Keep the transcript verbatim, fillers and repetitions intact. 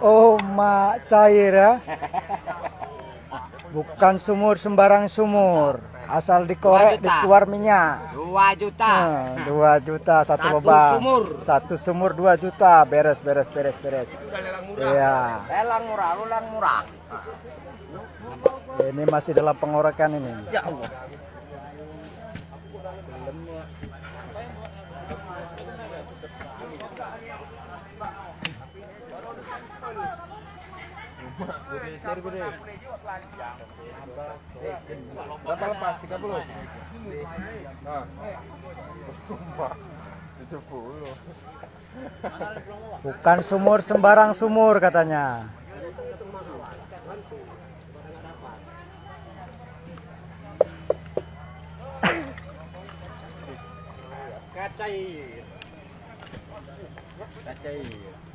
Oh, mak cair ya. Bukan sumur sembarang sumur, asal dikorek dikeluar minyak. dua juta. Nah, dua juta satu, satu lubang. Sumur. Satu sumur dua juta, beres beres beres beres. Iya. Lelang murah, lelang murah. Ini masih dalam pengorekan ini. Ya Allah. Berapa lepas? tiga puluh? Bukan sumur sembarang sumur katanya. Kacai. Kacai.